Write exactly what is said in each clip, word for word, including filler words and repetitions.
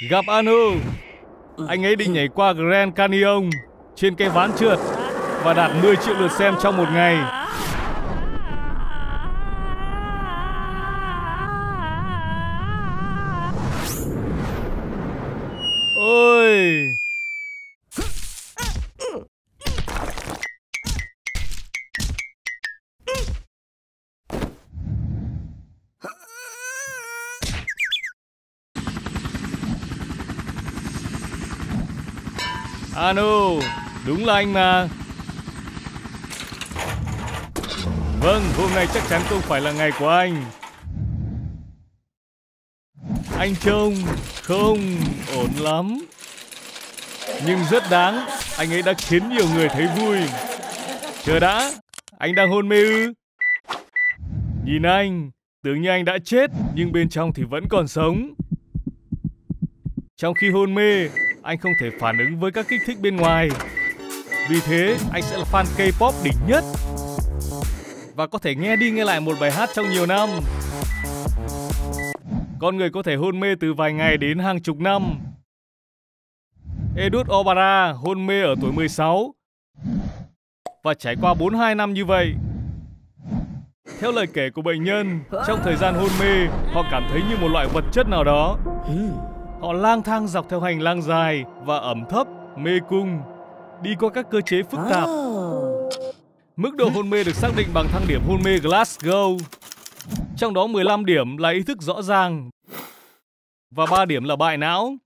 Gặp Arnold. Anh ấy định nhảy qua Grand Canyon trên cái ván trượt và đạt mười triệu lượt xem trong một ngày. Ôi! Arnold, đúng là anh mà. Vâng, hôm nay chắc chắn không phải là ngày của anh. Anh trông không ổn lắm, nhưng rất đáng. Anh ấy đã khiến nhiều người thấy vui. Chờ đã, anh đang hôn mê ư? Nhìn anh, tưởng như anh đã chết, nhưng bên trong thì vẫn còn sống. Trong khi hôn mê, anh không thể phản ứng với các kích thích bên ngoài. Vì thế, anh sẽ là fan K-pop đỉnh nhất và có thể nghe đi nghe lại một bài hát trong nhiều năm. Con người có thể hôn mê từ vài ngày đến hàng chục năm. Edut Obara hôn mê ở tuổi mười sáu và trải qua bốn mươi hai năm như vậy. Theo lời kể của bệnh nhân, trong thời gian hôn mê, họ cảm thấy như một loại vật chất nào đó. Họ lang thang dọc theo hành lang dài và ẩm thấp, mê cung, đi qua các cơ chế phức tạp. Mức độ hôn mê được xác định bằng thang điểm hôn mê Glasgow. Trong đó mười lăm điểm là ý thức rõ ràng và ba điểm là bại não.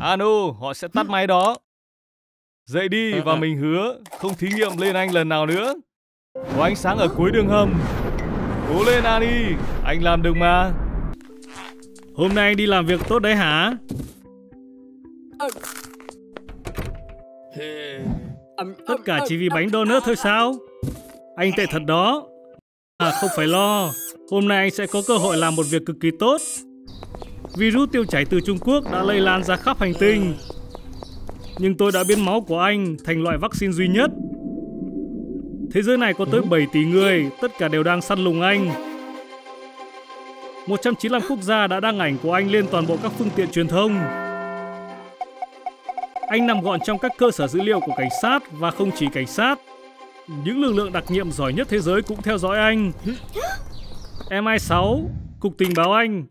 Arnold, họ sẽ tắt máy đó. Dậy đi và mình hứa không thí nghiệm lên anh lần nào nữa. Có ánh sáng ở cuối đường hầm. Cố lên Ani, anh làm được mà. Hôm nay anh đi làm việc tốt đấy hả? Tất cả chỉ vì bánh donut thôi sao? Anh tệ thật đó. À, không phải lo. Hôm nay anh sẽ có cơ hội làm một việc cực kỳ tốt. Virus tiêu chảy từ Trung Quốc đã lây lan ra khắp hành tinh. Nhưng tôi đã biến máu của anh thành loại vaccine duy nhất. Thế giới này có tới bảy tỷ người, tất cả đều đang săn lùng anh. một trăm chín mươi lăm quốc gia đã đăng ảnh của anh lên toàn bộ các phương tiện truyền thông. Anh nằm gọn trong các cơ sở dữ liệu của cảnh sát và không chỉ cảnh sát. Những lực lượng đặc nhiệm giỏi nhất thế giới cũng theo dõi anh. em i sáu, Cục Tình báo Anh,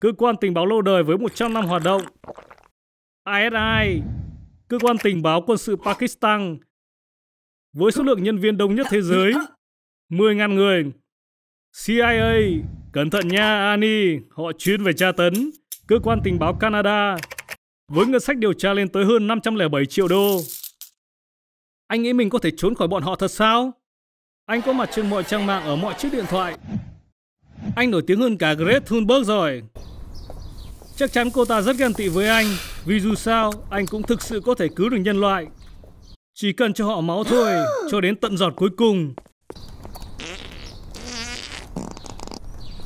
cơ quan tình báo lâu đời với một trăm năm hoạt động. i ét i, cơ quan tình báo quân sự Pakistan, với số lượng nhân viên đông nhất thế giới, mười nghìn người. xê i a, cẩn thận nha Annie, họ chuyên về tra tấn. Cơ quan tình báo Canada, với ngân sách điều tra lên tới hơn năm trăm lẻ bảy triệu đô. Anh nghĩ mình có thể trốn khỏi bọn họ thật sao? Anh có mặt trên mọi trang mạng ở mọi chiếc điện thoại. Anh nổi tiếng hơn cả Greta Thunberg rồi. Chắc chắn cô ta rất ghen tị với anh, vì dù sao anh cũng thực sự có thể cứu được nhân loại. Chỉ cần cho họ máu thôi, cho đến tận giọt cuối cùng.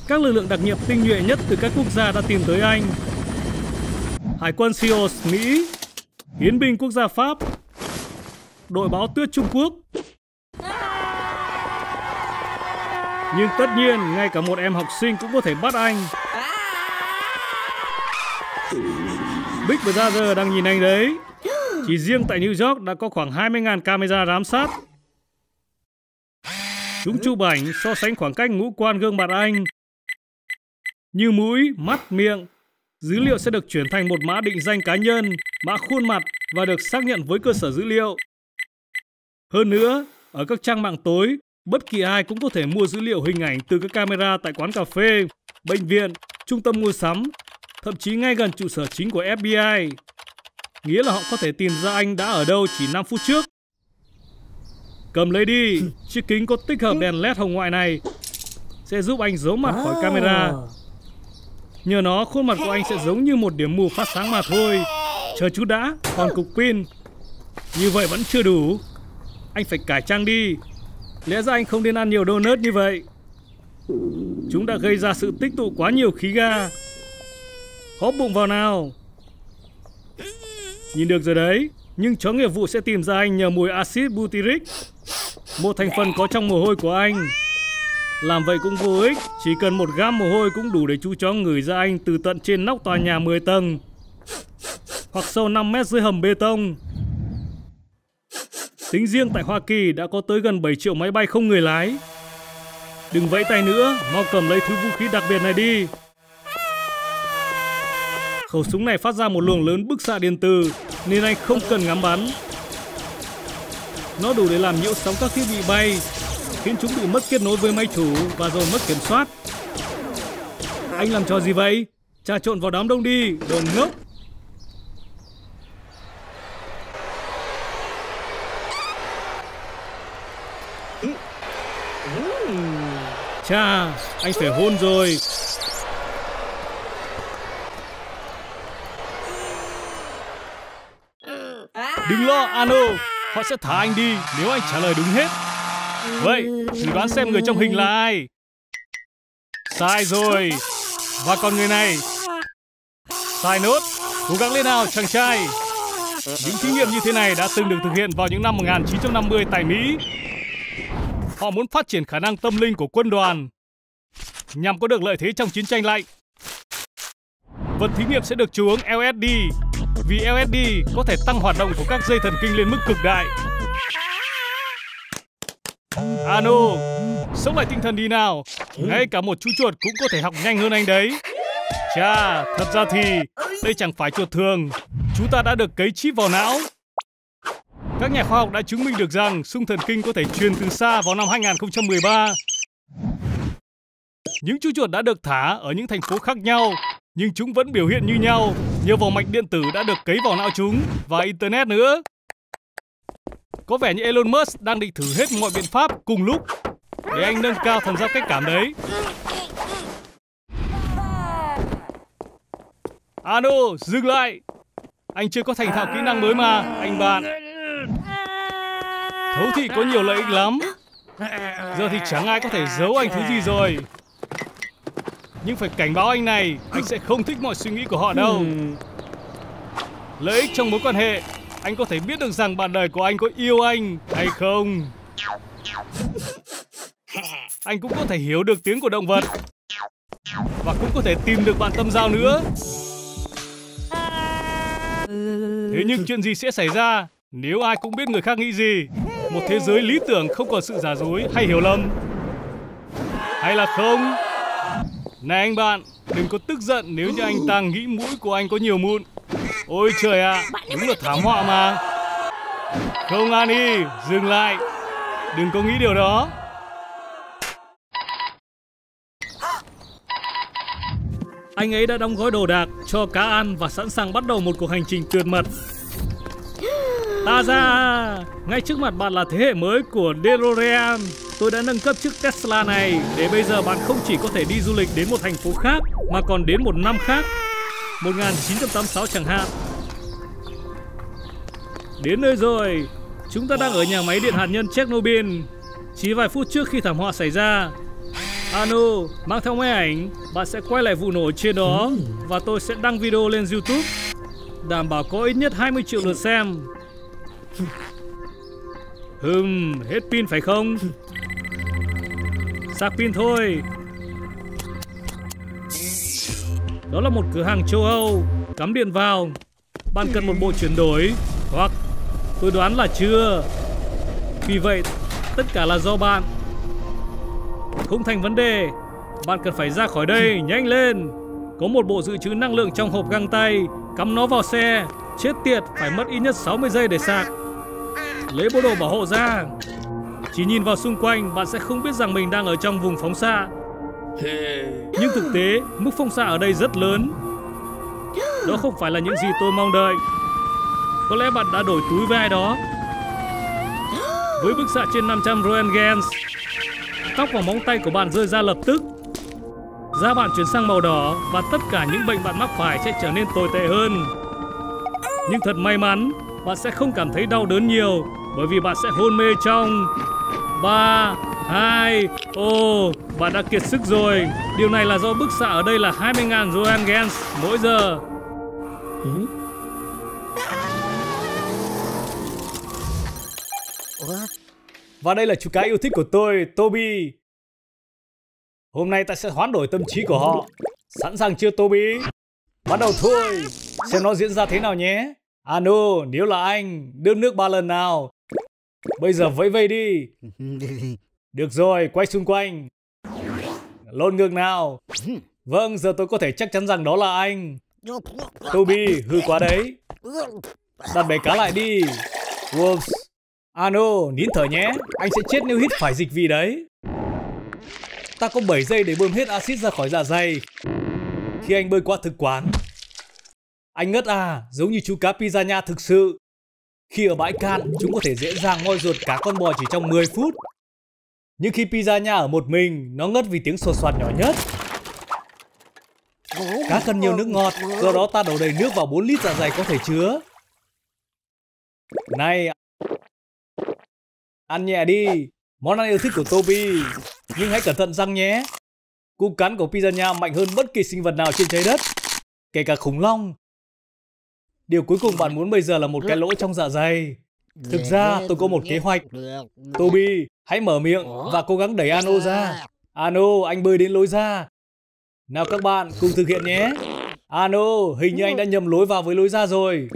Các lực lượng đặc nhiệm tinh nhuệ nhất từ các quốc gia đã tìm tới anh. Hải quân SEALS Mỹ, hiến binh quốc gia Pháp, đội báo tuyết Trung Quốc. Nhưng tất nhiên, ngay cả một em học sinh cũng có thể bắt anh. Big Brother đang nhìn anh đấy. Chỉ riêng tại New York đã có khoảng hai mươi nghìn camera giám sát. Chúng chụp ảnh so sánh khoảng cách ngũ quan gương mặt anh như mũi, mắt, miệng. Dữ liệu sẽ được chuyển thành một mã định danh cá nhân, mã khuôn mặt và được xác nhận với cơ sở dữ liệu. Hơn nữa, ở các trang mạng tối, bất kỳ ai cũng có thể mua dữ liệu hình ảnh từ các camera tại quán cà phê, bệnh viện, trung tâm mua sắm, thậm chí ngay gần trụ sở chính của ép bi ai. Nghĩa là họ có thể tìm ra anh đã ở đâu chỉ năm phút trước. Cầm lấy đi, chiếc kính có tích hợp đèn led hồng ngoại này sẽ giúp anh giấu mặt khỏi camera. Nhờ nó, khuôn mặt của anh sẽ giống như một điểm mù phát sáng mà thôi. Chờ chút đã, còn cục pin. Như vậy vẫn chưa đủ. Anh phải cải trang đi. Lẽ ra anh không nên ăn nhiều donut như vậy. Chúng đã gây ra sự tích tụ quá nhiều khí ga. Hóp bụng vào nào. Nhìn được rồi đấy. Nhưng chó nghiệp vụ sẽ tìm ra anh nhờ mùi axit butyric, một thành phần có trong mồ hôi của anh. Làm vậy cũng vô ích, chỉ cần một gam mồ hôi cũng đủ để chú chó ngửi ra anh từ tận trên nóc tòa nhà mười tầng, hoặc sâu năm mét dưới hầm bê tông. Tính riêng tại Hoa Kỳ đã có tới gần bảy triệu máy bay không người lái. Đừng vẫy tay nữa, mau cầm lấy thứ vũ khí đặc biệt này đi. Khẩu súng này phát ra một luồng lớn bức xạ điện từ nên anh không cần ngắm bắn. Nó đủ để làm nhiễu sóng các thiết bị bay, khiến chúng bị mất kết nối với máy chủ và rồi mất kiểm soát. Anh làm trò gì vậy? Trà trộn vào đám đông đi, đồ ngốc! Chà, anh phải hôn rồi. Đừng lo, Arnold. Họ sẽ thả anh đi nếu anh trả lời đúng hết. Vậy, thử đoán xem người trong hình là ai? Sai rồi. Và còn người này. Sai nốt. Cố gắng lên nào, chàng trai. Những thí nghiệm như thế này đã từng được thực hiện vào những năm một nghìn chín trăm năm mươi tại Mỹ. Họ muốn phát triển khả năng tâm linh của quân đoàn nhằm có được lợi thế trong chiến tranh lạnh. Vật thí nghiệm sẽ được chú uống lờ ét đê, vì lờ ét đê có thể tăng hoạt động của các dây thần kinh lên mức cực đại. Arnold, sống lại tinh thần đi nào. Ngay cả một chú chuột cũng có thể học nhanh hơn anh đấy. Chà, thật ra thì đây chẳng phải chuột thường. Chú ta đã được cấy chip vào não. Các nhà khoa học đã chứng minh được rằng xung thần kinh có thể truyền từ xa vào năm hai nghìn không trăm mười ba. Những chú chuột đã được thả ở những thành phố khác nhau, nhưng chúng vẫn biểu hiện như nhau. Nhiều vòng mạch điện tử đã được cấy vào não chúng và Internet nữa. Có vẻ như Elon Musk đang định thử hết mọi biện pháp cùng lúc để anh nâng cao thần giao cách cảm đấy. Arnold, dừng lại! Anh chưa có thành thạo kỹ năng mới mà, anh bạn. Thấu thị có nhiều lợi ích lắm. Giờ thì chẳng ai có thể giấu anh thứ gì rồi. Nhưng phải cảnh báo anh này, anh sẽ không thích mọi suy nghĩ của họ đâu. Lợi ích trong mối quan hệ, anh có thể biết được rằng bạn đời của anh có yêu anh hay không. Anh cũng có thể hiểu được tiếng của động vật. Và cũng có thể tìm được bạn tâm giao nữa. Thế nhưng chuyện gì sẽ xảy ra nếu ai cũng biết người khác nghĩ gì? Một thế giới lý tưởng không còn sự giả dối hay hiểu lầm. Hay là không? Này anh bạn, đừng có tức giận nếu như anh ta nghĩ mũi của anh có nhiều mụn. Ôi trời ạ, à, đúng là thảm họa mà. Không Annie, dừng lại. Đừng có nghĩ điều đó. Anh ấy đã đóng gói đồ đạc cho cá ăn và sẵn sàng bắt đầu một cuộc hành trình tuyệt mật. Ta ra, ngay trước mặt bạn là thế hệ mới của DeLorean. Tôi đã nâng cấp chiếc Tesla này để bây giờ bạn không chỉ có thể đi du lịch đến một thành phố khác mà còn đến một năm khác, một nghìn chín trăm tám mươi sáu chẳng hạn. Đến nơi rồi, chúng ta đang ở nhà máy điện hạt nhân Chernobyl. Chỉ vài phút trước khi thảm họa xảy ra, Arnold mang theo máy ảnh, bạn sẽ quay lại vụ nổ trên đó và tôi sẽ đăng video lên YouTube, đảm bảo có ít nhất hai mươi triệu lượt xem. Hừm, hết pin phải không? Sạc pin thôi. Đó là một cửa hàng châu Âu. Cắm điện vào. Bạn cần một bộ chuyển đổi, hoặc tôi đoán là chưa. Vì vậy, tất cả là do bạn. Không thành vấn đề. Bạn cần phải ra khỏi đây, nhanh lên. Có một bộ dự trữ năng lượng trong hộp găng tay. Cắm nó vào xe. Chết tiệt, phải mất ít nhất sáu mươi giây để sạc. Lấy bộ đồ bảo hộ ra. Chỉ nhìn vào xung quanh, bạn sẽ không biết rằng mình đang ở trong vùng phóng xạ. Nhưng thực tế, mức phóng xạ ở đây rất lớn. Đó không phải là những gì tôi mong đợi. Có lẽ bạn đã đổi túi với ai đó. Với bức xạ trên năm trăm roentgen, tóc và móng tay của bạn rơi ra lập tức. Da bạn chuyển sang màu đỏ và tất cả những bệnh bạn mắc phải sẽ trở nên tồi tệ hơn. Nhưng thật may mắn, bạn sẽ không cảm thấy đau đớn nhiều bởi vì bạn sẽ hôn mê trong ba, hai, ô, bạn đã kiệt sức rồi. Điều này là do bức xạ ở đây là hai mươi nghìn roentgen mỗi giờ. Và đây là chú cá yêu thích của tôi, Toby. Hôm nay ta sẽ hoán đổi tâm trí của họ. Sẵn sàng chưa Toby? Bắt đầu thôi. Xem nó diễn ra thế nào nhé. Ano, nếu là anh, đưa nước ba lần nào. Bây giờ vẫy vây đi. Được rồi, quay xung quanh. Lộn ngược nào. Vâng, giờ tôi có thể chắc chắn rằng đó là anh. Toby, hư quá đấy. Đặt bể cá lại đi. Whoops. Ano, nín thở nhé. Anh sẽ chết nếu hít phải dịch vị đấy. Ta có bảy giây để bơm hết axit ra khỏi dạ dày. Khi anh bơi qua thực quán. Anh ngất à, giống như chú cá piranha thực sự. Khi ở bãi cạn, chúng có thể dễ dàng moi ruột cá con bò chỉ trong mười phút. Nhưng khi piranha ở một mình, nó ngất vì tiếng sột soạt nhỏ nhất. Cá cần nhiều nước ngọt, do đó ta đổ đầy nước vào bốn lít dạ dày có thể chứa. Này, ăn nhẹ đi. Món ăn yêu thích của Toby. Nhưng hãy cẩn thận răng nhé. Cú cắn của piranha mạnh hơn bất kỳ sinh vật nào trên trái đất, kể cả khủng long. Điều cuối cùng bạn muốn bây giờ là một cái lỗ trong dạ dày. Thực ra tôi có một kế hoạch. Toby, hãy mở miệng và cố gắng đẩy Ano ra. Ano, anh bơi đến lối ra. Nào các bạn, cùng thực hiện nhé. Ano, hình như anh đã nhầm lối vào với lối ra rồi.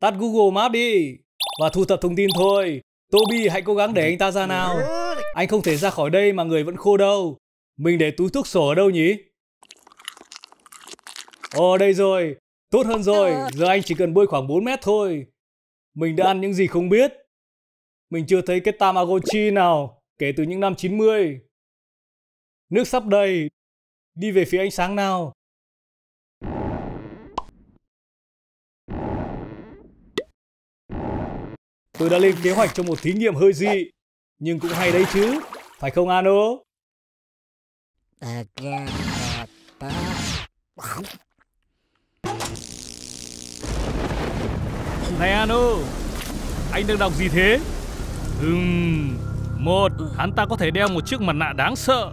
Tắt Google Map đi và thu thập thông tin thôi. Toby, hãy cố gắng để anh ta ra nào. Anh không thể ra khỏi đây mà người vẫn khô đâu. Mình để túi thuốc sổ ở đâu nhỉ? Ồ, đây rồi. Tốt hơn rồi. Giờ anh chỉ cần bơi khoảng bốn mét thôi. Mình đã ăn những gì không biết. Mình chưa thấy cái Tamagotchi nào kể từ những năm chín mươi. Nước sắp đầy. Đi về phía ánh sáng nào. Tôi đã lên kế hoạch cho một thí nghiệm hơi dị. Nhưng cũng hay đấy chứ. Phải không Ano? Này Ano, anh đang đọc gì thế? Ừm, một, hắn ta có thể đeo một chiếc mặt nạ đáng sợ.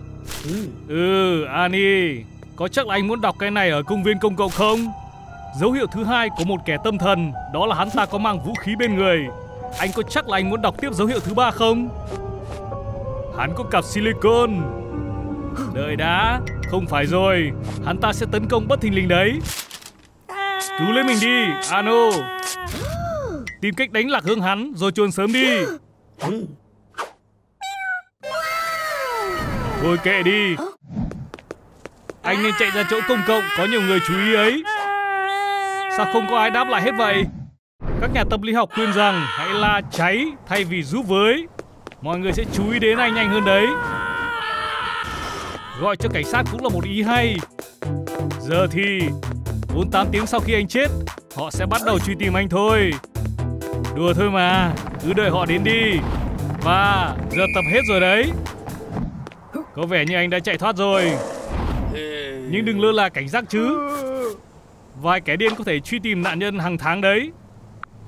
Ừ, Annie, có chắc là anh muốn đọc cái này ở công viên công cộng không? Dấu hiệu thứ hai của một kẻ tâm thần, đó là hắn ta có mang vũ khí bên người. Anh có chắc là anh muốn đọc tiếp dấu hiệu thứ ba không? Hắn có cặp silicon. Đợi đã, không phải rồi. Hắn ta sẽ tấn công bất thình lình đấy. Cứu lấy mình đi, Ano. Tìm cách đánh lạc hướng hắn rồi trốn sớm đi. Thôi kệ đi. Anh nên chạy ra chỗ công cộng có nhiều người chú ý ấy. Sao không có ai đáp lại hết vậy? Các nhà tâm lý học khuyên rằng hãy la cháy thay vì giúp với. Mọi người sẽ chú ý đến anh nhanh hơn đấy. Gọi cho cảnh sát cũng là một ý hay. Giờ thì bốn mươi tám tiếng sau khi anh chết, họ sẽ bắt đầu truy tìm anh thôi. Đùa thôi mà, cứ đợi họ đến đi. Và giờ tập hết rồi đấy. Có vẻ như anh đã chạy thoát rồi. Nhưng đừng lơ là cảnh giác chứ. Vài kẻ điên có thể truy tìm nạn nhân hàng tháng đấy.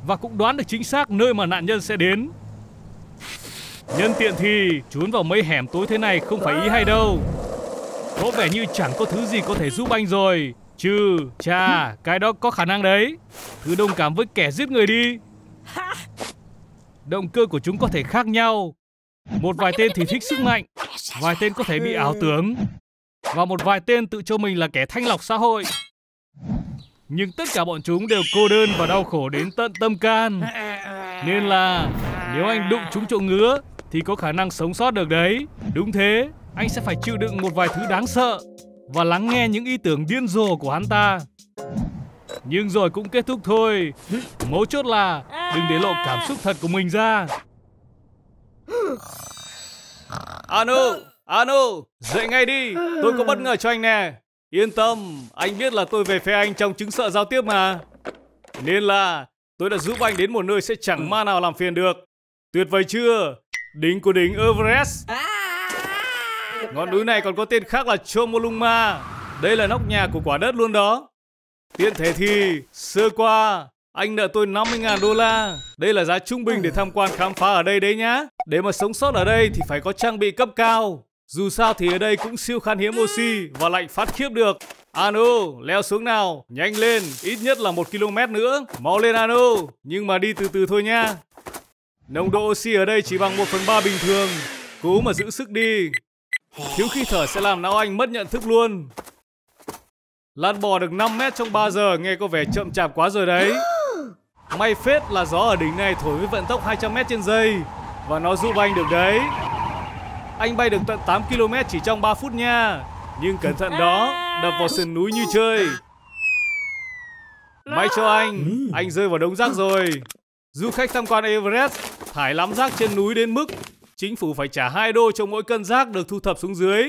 Và cũng đoán được chính xác nơi mà nạn nhân sẽ đến. Nhân tiện thì trốn vào mấy hẻm tối thế này không phải ý hay đâu. Có vẻ như chẳng có thứ gì có thể giúp anh rồi. Chứ, chà, cái đó có khả năng đấy. Thứ đồng cảm với kẻ giết người đi. Động cơ của chúng có thể khác nhau. Một vài tên thì thích sức mạnh. Vài tên có thể bị ảo tưởng. Và một vài tên tự cho mình là kẻ thanh lọc xã hội. Nhưng tất cả bọn chúng đều cô đơn và đau khổ đến tận tâm can. Nên là nếu anh đụng chúng chỗ ngứa thì có khả năng sống sót được đấy. Đúng thế, anh sẽ phải chịu đựng một vài thứ đáng sợ và lắng nghe những ý tưởng điên rồ của hắn ta. Nhưng rồi cũng kết thúc thôi. Mấu chốt là đừng để lộ cảm xúc thật của mình ra. Ano, Ano, dậy ngay đi. Tôi có bất ngờ cho anh nè. Yên tâm, anh biết là tôi về phía anh trong chứng sợ giao tiếp mà. Nên là tôi đã giúp anh đến một nơi sẽ chẳng ma nào làm phiền được. Tuyệt vời chưa? Đỉnh của đỉnh Everest. Ngọn núi này còn có tên khác là Chomolungma. Đây là nóc nhà của quả đất luôn đó. Tiện thể thì, sơ qua, anh nợ tôi năm mươi ngàn đô la. Đây là giá trung bình để tham quan khám phá ở đây đấy nhá. Để mà sống sót ở đây thì phải có trang bị cấp cao. Dù sao thì ở đây cũng siêu khan hiếm oxy và lạnh phát khiếp được. Ano, leo xuống nào, nhanh lên, ít nhất là một ki lô mét nữa. Mau lên Ano, nhưng mà đi từ từ thôi nha. Nồng độ oxy ở đây chỉ bằng một phần ba bình thường. Cố mà giữ sức đi. Thiếu khi thở sẽ làm não anh mất nhận thức luôn. Lăn bò được năm mét trong ba giờ, nghe có vẻ chậm chạp quá rồi đấy. May phết là gió ở đỉnh này thổi với vận tốc hai trăm mét trên giây, và nó giúp anh được đấy. Anh bay được tận tám ki lô mét chỉ trong ba phút nha. Nhưng cẩn thận đó, đập vào sườn núi như chơi. May cho anh, anh rơi vào đống rác rồi. Du khách tham quan Everest thải lắm rác trên núi đến mức chính phủ phải trả hai đô cho mỗi cân rác được thu thập xuống dưới.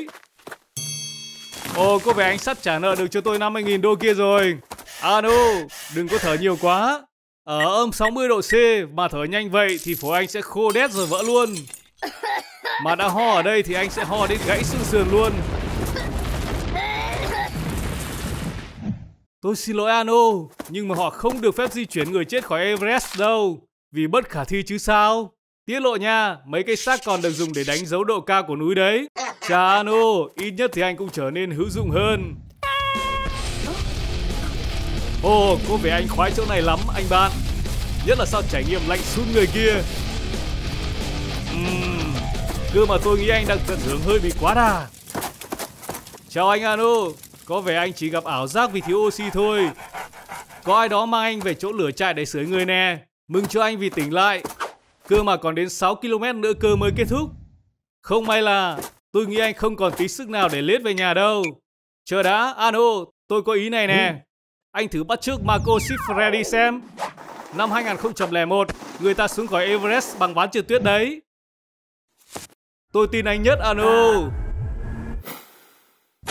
Ồ, có vẻ anh sắp trả nợ được cho tôi năm mươi nghìn đô kia rồi. Arnold, đừng có thở nhiều quá. Ở âm sáu mươi độ C mà thở nhanh vậy thì phổi anh sẽ khô đét rồi vỡ luôn. Mà đã ho ở đây thì anh sẽ ho đến gãy xương sườn luôn. Tôi xin lỗi Arnold, nhưng mà họ không được phép di chuyển người chết khỏi Everest đâu. Vì bất khả thi chứ sao. Tiết lộ nha, mấy cái xác còn được dùng để đánh dấu độ cao của núi đấy. Chà Arnold, ít nhất thì anh cũng trở nên hữu dụng hơn. Ồ, oh, có vẻ anh khoái chỗ này lắm anh bạn. Nhất là sau trải nghiệm lạnh sút người kia. uhm, Cơ mà tôi nghĩ anh đang tận hưởng hơi bị quá đà. Chào anh Arnold. Có vẻ anh chỉ gặp ảo giác vì thiếu oxy thôi. Có ai đó mang anh về chỗ lửa trại để sưởi người nè. Mừng cho anh vì tỉnh lại. Cơ mà còn đến sáu ki lô mét nữa cơ mới kết thúc. Không may là tôi nghĩ anh không còn tí sức nào để lết về nhà đâu. Chờ đã, Arnold, tôi có ý này nè. Anh thử bắt chước Marco Schifreddi xem. Năm hai nghìn không trăm lẻ một, người ta xuống khỏi Everest bằng ván trượt tuyết đấy. Tôi tin anh nhất, Arnold.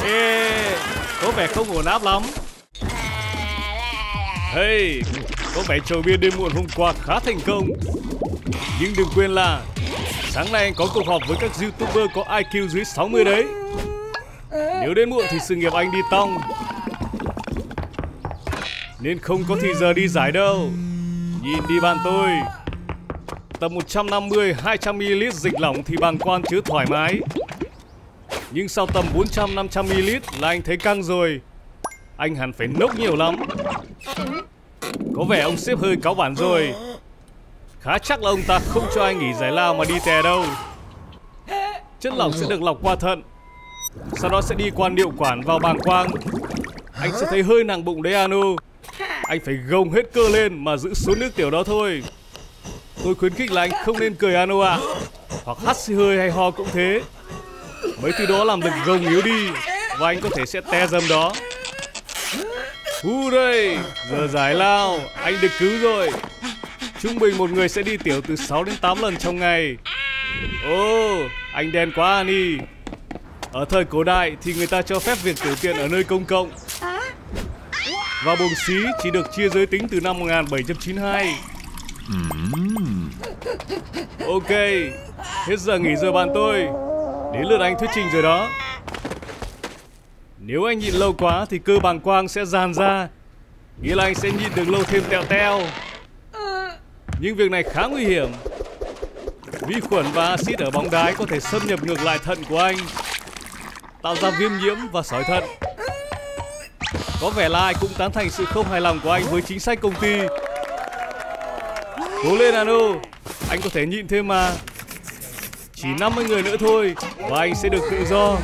Ê, có vẻ không ổn áp lắm. Hey, có vẻ trò bia đêm muộn hôm qua khá thành công. Nhưng đừng quên là sáng nay anh có cuộc họp với các YouTuber có I Q dưới sáu mươi đấy. Nếu đến muộn thì sự nghiệp anh đi tong. Nên không có thì giờ đi giải đâu. Nhìn đi bạn tôi. Tầm một trăm năm mươi đến hai trăm mi li lít dịch lỏng thì bàng quang chứa thoải mái. Nhưng sau tầm bốn trăm đến năm trăm mi li lít là anh thấy căng rồi. Anh hẳn phải nốc nhiều lắm. Có vẻ ông sếp hơi cáu bản rồi. Khá chắc là ông ta không cho anh nghỉ giải lao mà đi tè đâu. Chất lỏng sẽ được lọc qua thận, sau đó sẽ đi qua niệu quản vào bàng quang. Anh sẽ thấy hơi nặng bụng đấy Arnold. Anh phải gồng hết cơ lên mà giữ số nước tiểu đó thôi. Tôi khuyến khích là anh không nên cười Arnold ạ. Hoặc hắt xì hơi hay ho cũng thế. Mấy thứ đó làm lực gồng yếu đi, và anh có thể sẽ te dầm đó. Hú đây, giờ giải lao, anh được cứu rồi. Trung bình một người sẽ đi tiểu từ sáu đến tám lần trong ngày. Ô, oh, anh đen quá Annie. Ở thời cổ đại thì người ta cho phép việc tiểu tiện ở nơi công cộng. Và buồng xí chỉ được chia giới tính từ năm một nghìn bảy trăm chín mươi hai. Ok, hết giờ nghỉ rồi bạn tôi. Đến lượt anh thuyết trình rồi đó. Nếu anh nhịn lâu quá thì cơ bàng quang sẽ dàn ra. Nghĩa là anh sẽ nhịn được lâu thêm tẹo teo. Nhưng việc này khá nguy hiểm. Vi khuẩn và axit ở bóng đá có thể xâm nhập ngược lại thận của anh, tạo ra viêm nhiễm và sỏi thận. Có vẻ là ai cũng tán thành sự không hài lòng của anh với chính sách công ty. Cố lên Arnold, anh có thể nhịn thêm mà. Chỉ năm mươi người nữa thôi và anh sẽ được tự do.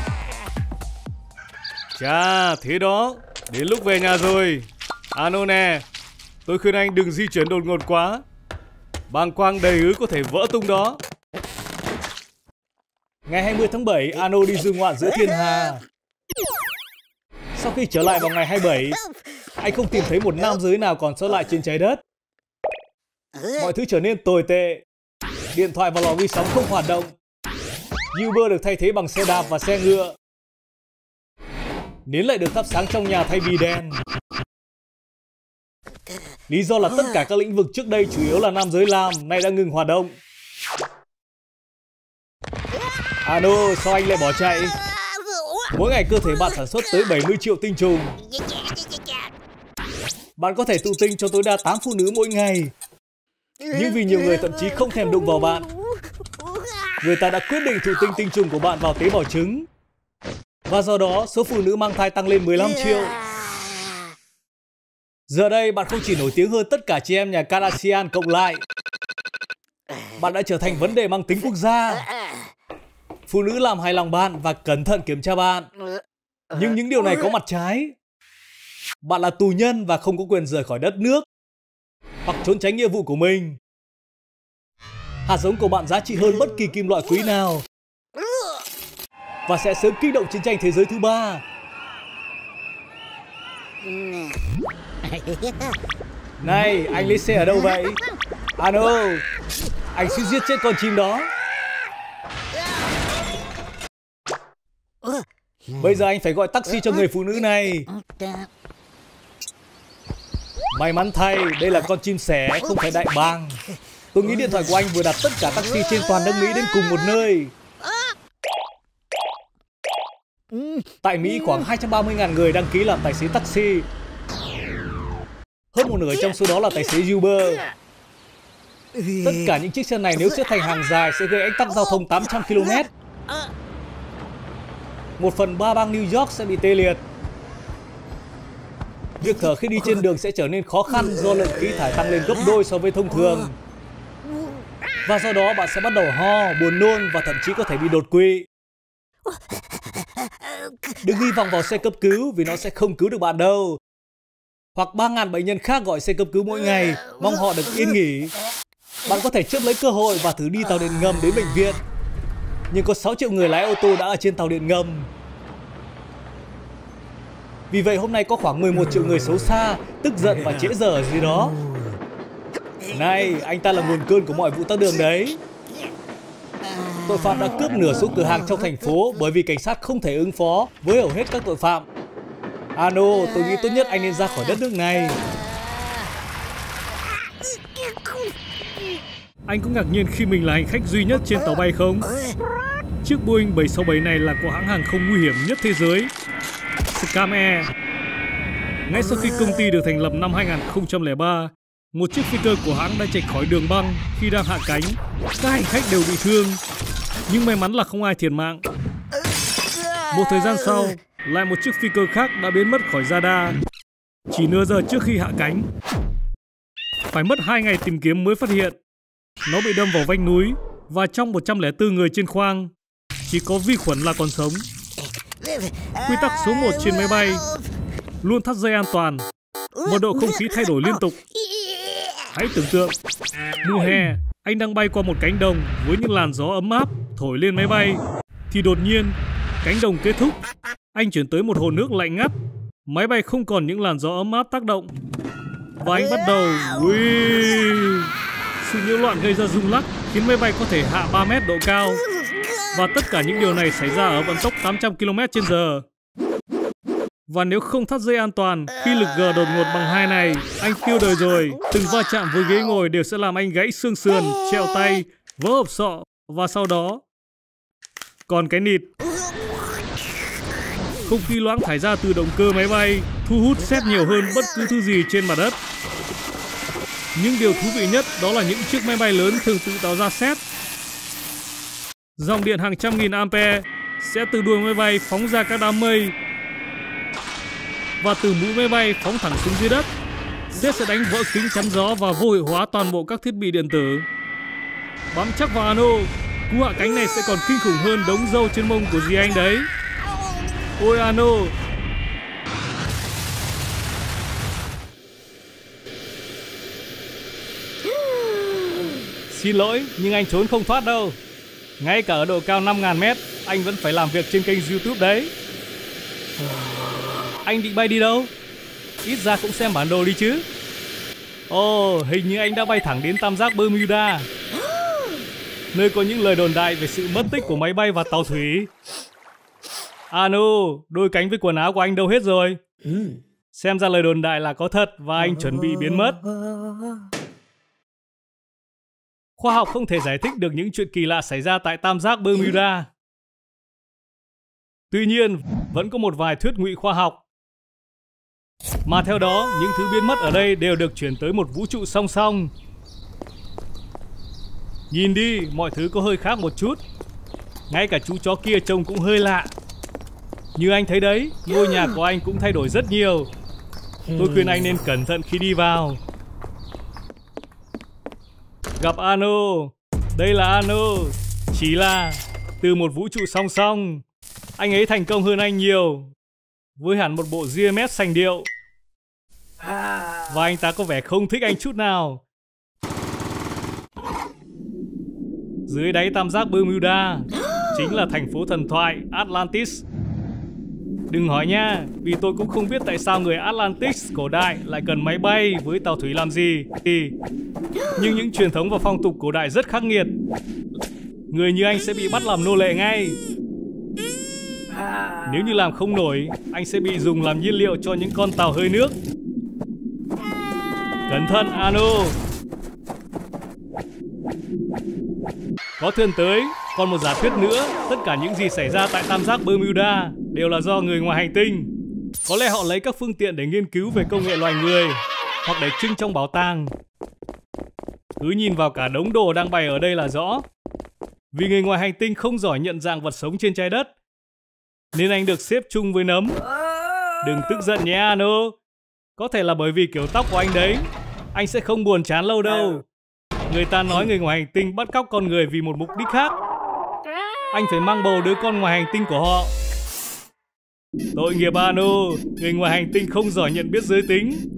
Chà, thế đó, đến lúc về nhà rồi. Arnold nè, tôi khuyên anh đừng di chuyển đột ngột quá. Bàng quang đầy ứ có thể vỡ tung đó. Ngày hai mươi tháng bảy, Arnold đi du ngoạn giữa thiên hà. Sau khi trở lại vào ngày hai mươi bảy, anh không tìm thấy một nam giới nào còn sót lại trên trái đất. Mọi thứ trở nên tồi tệ. Điện thoại và lò vi sóng không hoạt động. Uber được thay thế bằng xe đạp và xe ngựa. Nến lại được thắp sáng trong nhà thay vì đèn. Lý do là tất cả các lĩnh vực trước đây chủ yếu là nam giới làm, nay đã ngừng hoạt động. Arnold, sao anh lại bỏ chạy? Mỗi ngày cơ thể bạn sản xuất tới bảy mươi triệu tinh trùng. Bạn có thể thụ tinh cho tối đa tám phụ nữ mỗi ngày. Nhưng vì nhiều người thậm chí không thèm đụng vào bạn, người ta đã quyết định thụ tinh tinh trùng của bạn vào tế bào trứng. Và do đó, số phụ nữ mang thai tăng lên mười lăm triệu. Giờ đây, bạn không chỉ nổi tiếng hơn tất cả chị em nhà Kardashian cộng lại. Bạn đã trở thành vấn đề mang tính quốc gia. phụ nữ làm hài lòng bạn và cẩn thận kiểm tra bạn. Nhưng những điều này có mặt trái. Bạn là tù nhân và không có quyền rời khỏi đất nước hoặc trốn tránh nghĩa vụ của mình. Hạt giống của bạn giá trị hơn bất kỳ kim loại quý nào và sẽ sớm kích động chiến tranh thế giới thứ ba. Này, anh lấy xe ở đâu vậy? Arnold, anh suýt giết chết con chim đó. Bây giờ anh phải gọi taxi cho người phụ nữ này. May mắn thay, đây là con chim sẻ, không phải đại bàng. Tôi nghĩ điện thoại của anh vừa đặt tất cả taxi trên toàn nước Mỹ đến cùng một nơi. Tại Mỹ, khoảng hai trăm ba mươi nghìn người đăng ký làm tài xế taxi. Hơn một nửa trong số đó là tài xế Uber. Tất cả những chiếc xe này nếu xếp thành hàng dài sẽ gây ách tắc giao thông tám trăm ki lô mét. Một phần ba bang New York sẽ bị tê liệt. Việc thở khi đi trên đường sẽ trở nên khó khăn do lượng khí thải tăng lên gấp đôi so với thông thường. Và do đó bạn sẽ bắt đầu ho, buồn nôn và thậm chí có thể bị đột quỵ. Đừng hy vọng vào xe cấp cứu vì nó sẽ không cứu được bạn đâu. Hoặc ba nghìn bệnh nhân khác gọi xe cấp cứu mỗi ngày, mong họ được yên nghỉ. Bạn có thể chớp lấy cơ hội và thử đi tàu điện ngầm đến bệnh viện. Nhưng có sáu triệu người lái ô tô đã ở trên tàu điện ngầm. Vì vậy hôm nay có khoảng mười một triệu người xấu xa, tức giận và trễ giờ gì đó. Này, anh ta là nguồn cơn của mọi vụ tắc đường đấy. Tội phạm đã cướp nửa số cửa hàng trong thành phố bởi vì cảnh sát không thể ứng phó với hầu hết các tội phạm. Ano, tôi nghĩ tốt nhất anh nên ra khỏi đất nước này. Anh có ngạc nhiên khi mình là hành khách duy nhất trên tàu bay không? Chiếc Boeing bảy sáu bảy này là của hãng hàng không nguy hiểm nhất thế giới, Scam Air. Ngay sau khi công ty được thành lập năm hai nghìn không trăm lẻ ba, một chiếc phi cơ của hãng đã chạy khỏi đường băng khi đang hạ cánh. Các hành khách đều bị thương, nhưng may mắn là không ai thiệt mạng. Một thời gian sau, lại một chiếc phi cơ khác đã biến mất khỏi radar chỉ nửa giờ trước khi hạ cánh. Phải mất hai ngày tìm kiếm mới phát hiện. Nó bị đâm vào vách núi và trong một trăm lẻ bốn người trên khoang, chỉ có vi khuẩn là còn sống. Quy tắc số một trên máy bay, luôn thắt dây an toàn. Mật độ không khí thay đổi liên tục. Hãy tưởng tượng, mùa hè, anh đang bay qua một cánh đồng với những làn gió ấm áp thổi lên máy bay. Thì đột nhiên, cánh đồng kết thúc. Anh chuyển tới một hồ nước lạnh ngắt. Máy bay không còn những làn gió ấm áp tác động. Và anh bắt đầu... Ui... Sự nhiễu loạn gây ra rung lắc khiến máy bay có thể hạ ba mét độ cao. Và tất cả những điều này xảy ra ở vận tốc tám trăm ki lô mét trên giờ. Và nếu không thắt dây an toàn, khi lực G đột ngột bằng hai này, anh tiêu đời rồi. Từng va chạm với ghế ngồi đều sẽ làm anh gãy xương sườn, trẹo tay, vỡ hộp sọ và sau đó còn cái nịt. Không khí loãng thải ra từ động cơ máy bay thu hút sét nhiều hơn bất cứ thứ gì trên mặt đất. Nhưng điều thú vị nhất đó là những chiếc máy bay lớn thường tự tạo ra sét. Dòng điện hàng trăm nghìn ampere sẽ từ đuôi máy bay phóng ra các đám mây và từ mũi máy bay phóng thẳng xuống dưới đất. Sét sẽ đánh vỡ kính chắn gió và vô hiệu hóa toàn bộ các thiết bị điện tử. Bám chắc vào Ano, cú hạ cánh này sẽ còn kinh khủng hơn đống râu trên mông của dì anh đấy. Ôi Ano. Xin lỗi, nhưng anh trốn không thoát đâu. Ngay cả ở độ cao năm nghìn mét, anh vẫn phải làm việc trên kênh YouTube đấy. Anh định bay đi đâu? Ít ra cũng xem bản đồ đi chứ. Ồ, oh, hình như anh đã bay thẳng đến tam giác Bermuda, nơi có những lời đồn đại về sự mất tích của máy bay và tàu thủy. Ano, đôi cánh với quần áo của anh đâu hết rồi? Xem ra lời đồn đại là có thật và anh chuẩn bị biến mất. Khoa học không thể giải thích được những chuyện kỳ lạ xảy ra tại tam giác Bermuda. Tuy nhiên, vẫn có một vài thuyết ngụy khoa học. Mà theo đó, những thứ biến mất ở đây đều được chuyển tới một vũ trụ song song. Nhìn đi, mọi thứ có hơi khác một chút. Ngay cả chú chó kia trông cũng hơi lạ. Như anh thấy đấy, ngôi nhà của anh cũng thay đổi rất nhiều. Tôi khuyên anh nên cẩn thận khi đi vào. Gặp Ano. Đây là Ano. Chỉ là Từ một vũ trụ song song, anh ấy thành công hơn anh nhiều, với hẳn một bộ giê em ét sành điệu. Và anh ta có vẻ không thích anh chút nào. Dưới đáy tam giác Bermuda chính là thành phố thần thoại Atlantis. Đừng hỏi nha, vì tôi cũng không biết tại sao người Atlantis cổ đại lại cần máy bay với tàu thủy làm gì. Nhưng những truyền thống và phong tục cổ đại rất khắc nghiệt. Người như anh sẽ bị bắt làm nô lệ ngay. Nếu như làm không nổi, anh sẽ bị dùng làm nhiên liệu cho những con tàu hơi nước. Cẩn thận Arnold. Có thuyền tới, còn một giả thuyết nữa, tất cả những gì xảy ra tại tam giác Bermuda đều là do người ngoài hành tinh. Có lẽ họ lấy các phương tiện để nghiên cứu về công nghệ loài người, hoặc để trưng trong bảo tàng. Cứ nhìn vào cả đống đồ đang bày ở đây là rõ. Vì người ngoài hành tinh không giỏi nhận dạng vật sống trên trái đất, nên anh được xếp chung với nấm. Đừng tức giận nhé Arnold. Có thể là bởi vì kiểu tóc của anh đấy. Anh sẽ không buồn chán lâu đâu. Người ta nói người ngoài hành tinh bắt cóc con người vì một mục đích khác. Anh phải mang bầu đứa con ngoài hành tinh của họ. Tội nghiệp Arnold, người ngoài hành tinh không giỏi nhận biết giới tính.